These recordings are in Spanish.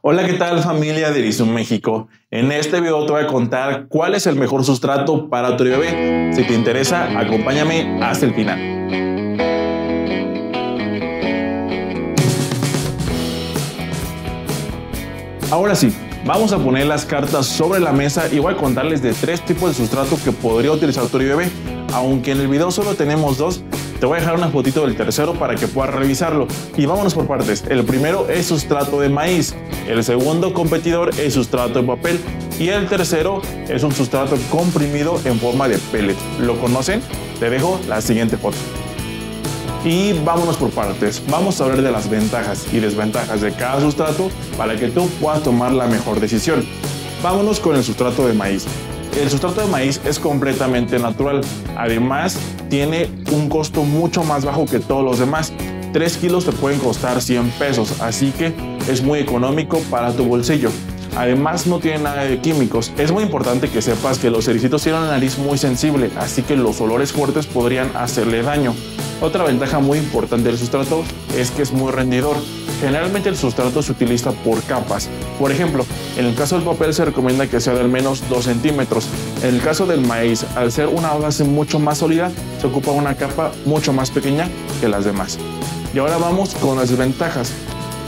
Hola, ¿qué tal familia de Erizoo México? En este video te voy a contar cuál es el mejor sustrato para tu eribebé. Si te interesa, acompáñame hasta el final. Ahora sí, vamos a poner las cartas sobre la mesa y voy a contarles de tres tipos de sustrato que podría utilizar tu eribebé. Aunque en el video solo tenemos dos, te voy a dejar una fotito del tercero para que puedas revisarlo. Y vámonos por partes. El primero es sustrato de maíz, el segundo competidor es sustrato de papel y el tercero es un sustrato comprimido en forma de pellet. ¿Lo conocen? Te dejo la siguiente foto. Y vámonos por partes, vamos a hablar de las ventajas y desventajas de cada sustrato para que tú puedas tomar la mejor decisión. Vámonos con el sustrato de maíz. El sustrato de maíz es completamente natural, además tiene un costo mucho más bajo que todos los demás. 3 kilos te pueden costar 100 pesos, así que es muy económico para tu bolsillo. Además no tiene nada de químicos. Es muy importante que sepas que los ericitos tienen una nariz muy sensible, así que los olores fuertes podrían hacerle daño. Otra ventaja muy importante del sustrato es que es muy rendidor. Generalmente el sustrato se utiliza por capas. Por ejemplo, en el caso del papel se recomienda que sea de al menos 2 centímetros. En el caso del maíz, al ser una base mucho más sólida, se ocupa una capa mucho más pequeña que las demás. Y ahora vamos con las desventajas.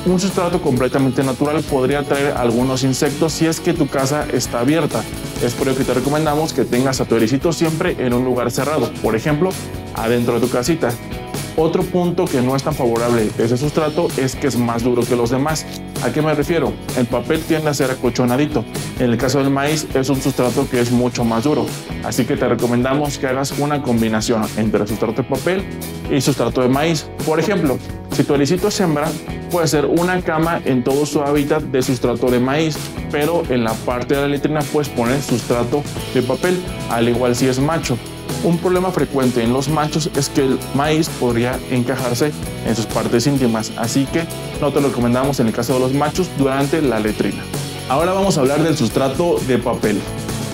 Un sustrato completamente natural podría traer algunos insectos si es que tu casa está abierta. Es por ello que te recomendamos que tengas a tu ericito siempre en un lugar cerrado, por ejemplo, adentro de tu casita. Otro punto que no es tan favorable de ese sustrato es que es más duro que los demás. ¿A qué me refiero? El papel tiende a ser acolchonadito. En el caso del maíz es un sustrato que es mucho más duro. Así que te recomendamos que hagas una combinación entre sustrato de papel y sustrato de maíz. Por ejemplo, si tu ericito siembra, puede ser una cama en todo su hábitat de sustrato de maíz, pero en la parte de la letrina puedes poner sustrato de papel, al igual si es macho. Un problema frecuente en los machos es que el maíz podría encajarse en sus partes íntimas, así que no te lo recomendamos en el caso de los machos durante la letrina. Ahora vamos a hablar del sustrato de papel.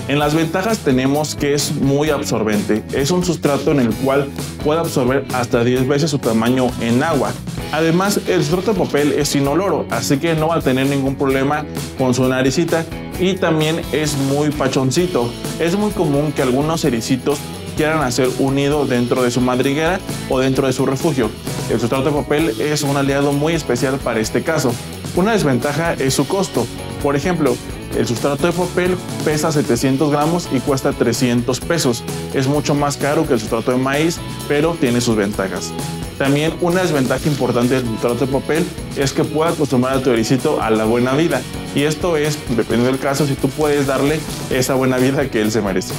En las ventajas tenemos que es muy absorbente. Es un sustrato en el cual puede absorber hasta 10 veces su tamaño en agua. Además, el sustrato de papel es inoloro, así que no va a tener ningún problema con su naricita y también es muy pachoncito. Es muy común que algunos ericitos quieran hacer un nido dentro de su madriguera o dentro de su refugio. El sustrato de papel es un aliado muy especial para este caso. Una desventaja es su costo. Por ejemplo, el sustrato de papel pesa 700 gramos y cuesta 300 pesos. Es mucho más caro que el sustrato de maíz, pero tiene sus ventajas. También una desventaja importante del sustrato de papel es que puede acostumbrar a tu ericito a la buena vida. Y esto es, dependiendo del caso, si tú puedes darle esa buena vida que él se merece.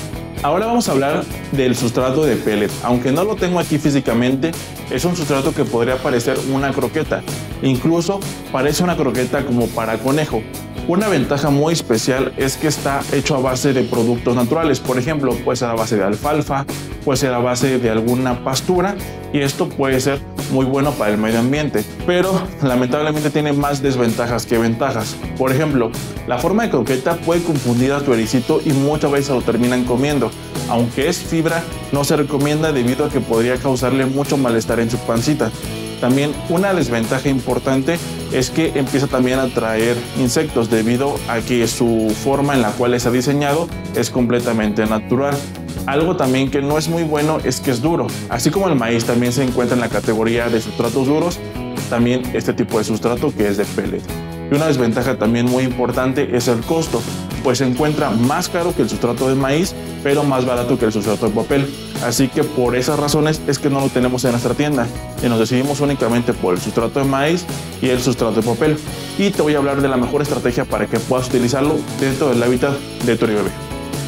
Ahora vamos a hablar del sustrato de pellet. Aunque no lo tengo aquí físicamente, es un sustrato que podría parecer una croqueta. Incluso parece una croqueta como para conejo. Una ventaja muy especial es que está hecho a base de productos naturales. Por ejemplo, puede ser a base de alfalfa, puede ser a base de alguna pastura y esto puede ser muy bueno para el medio ambiente, pero lamentablemente tiene más desventajas que ventajas. Por ejemplo, la forma de croqueta puede confundir a tu ericito y muchas veces lo terminan comiendo. Aunque es fibra, no se recomienda debido a que podría causarle mucho malestar en su pancita. También una desventaja importante es que empieza también a atraer insectos debido a que su forma en la cual está diseñado es completamente natural. Algo también que no es muy bueno es que es duro. Así como el maíz también se encuentra en la categoría de sustratos duros, también este tipo de sustrato que es de pellet. Y una desventaja también muy importante es el costo, pues se encuentra más caro que el sustrato de maíz, pero más barato que el sustrato de papel. Así que por esas razones es que no lo tenemos en nuestra tienda y nos decidimos únicamente por el sustrato de maíz y el sustrato de papel. Y te voy a hablar de la mejor estrategia para que puedas utilizarlo dentro del hábitat de tu eribebé.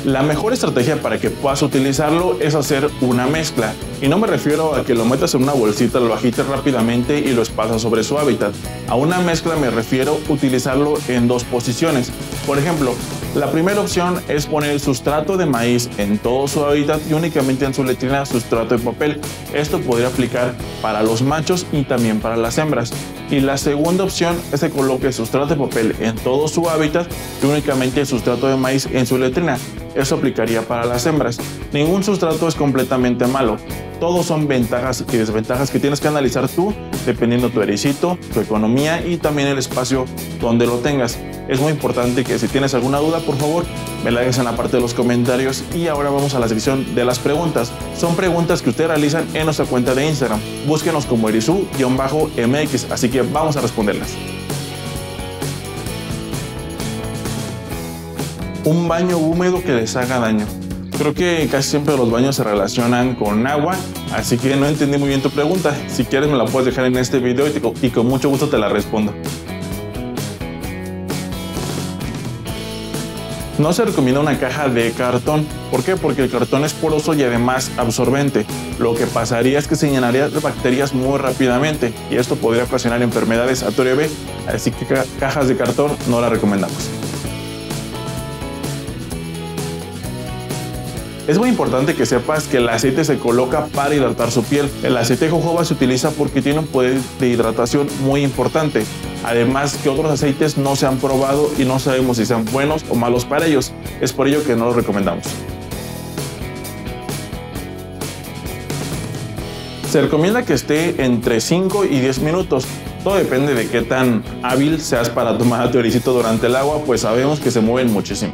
La mejor estrategia para que puedas utilizarlo es hacer una mezcla. Y no me refiero a que lo metas en una bolsita, lo agites rápidamente y lo esparces sobre su hábitat. A una mezcla me refiero a utilizarlo en dos posiciones. Por ejemplo, la primera opción es poner el sustrato de maíz en todo su hábitat y únicamente en su letrina sustrato de papel. Esto podría aplicar para los machos y también para las hembras. Y la segunda opción es que coloque sustrato de papel en todo su hábitat y únicamente el sustrato de maíz en su letrina. Eso aplicaría para las hembras. Ningún sustrato es completamente malo. Todos son ventajas y desventajas que tienes que analizar tú, dependiendo tu ericito, tu economía y también el espacio donde lo tengas. Es muy importante que si tienes alguna duda, por favor, me la dejes en la parte de los comentarios. Y ahora vamos a la sección de las preguntas. Son preguntas que ustedes realizan en nuestra cuenta de Instagram. Búsquenos como erizoo_mx, así que vamos a responderlas. Un baño húmedo que les haga daño. Creo que casi siempre los baños se relacionan con agua, así que no entendí muy bien tu pregunta. Si quieres me la puedes dejar en este video y con mucho gusto te la respondo. No se recomienda una caja de cartón. ¿Por qué? Porque el cartón es poroso y además absorbente. Lo que pasaría es que se llenaría de bacterias muy rápidamente y esto podría ocasionar enfermedades a tu bebé, así que cajas de cartón no las recomendamos. Es muy importante que sepas que el aceite se coloca para hidratar su piel. El aceite de jojoba se utiliza porque tiene un poder de hidratación muy importante. Además que otros aceites no se han probado y no sabemos si sean buenos o malos para ellos. Es por ello que no los recomendamos. Se recomienda que esté entre 5 y 10 minutos. Todo depende de qué tan hábil seas para tomar a tu ericito durante el agua, pues sabemos que se mueven muchísimo.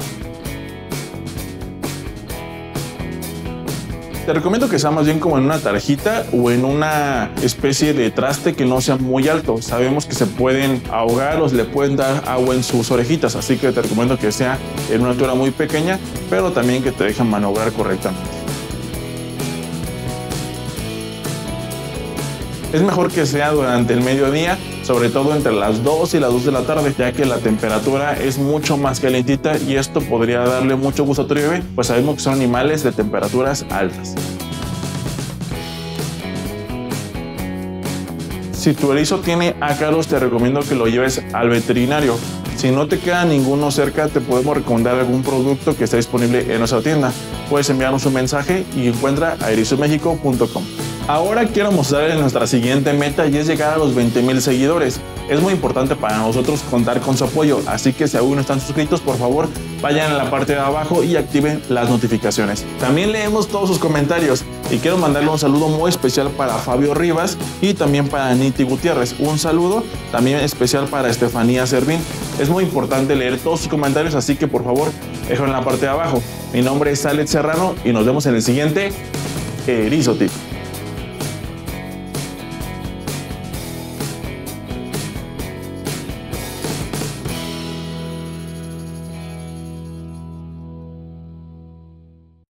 Te recomiendo que sea más bien como en una tarjita o en una especie de traste que no sea muy alto. Sabemos que se pueden ahogar o le pueden dar agua en sus orejitas, así que te recomiendo que sea en una altura muy pequeña, pero también que te dejen maniobrar correctamente. Es mejor que sea durante el mediodía, sobre todo entre las 2 y las 2 de la tarde, ya que la temperatura es mucho más calientita y esto podría darle mucho gusto a tu bebé, pues sabemos que son animales de temperaturas altas. Si tu erizo tiene ácaros, te recomiendo que lo lleves al veterinario. Si no te queda ninguno cerca, te podemos recomendar algún producto que está disponible en nuestra tienda. Puedes enviarnos un mensaje y encuentra a erizomexico.com. Ahora quiero mostrarles nuestra siguiente meta y es llegar a los 20,000 seguidores. Es muy importante para nosotros contar con su apoyo, así que si aún no están suscritos, por favor, vayan a la parte de abajo y activen las notificaciones. También leemos todos sus comentarios y quiero mandarle un saludo muy especial para Fabio Rivas y también para Niti Gutiérrez. Un saludo también especial para Estefanía Servín. Es muy importante leer todos sus comentarios, así que por favor, déjenlo en la parte de abajo. Mi nombre es Alex Serrano y nos vemos en el siguiente Erizotip.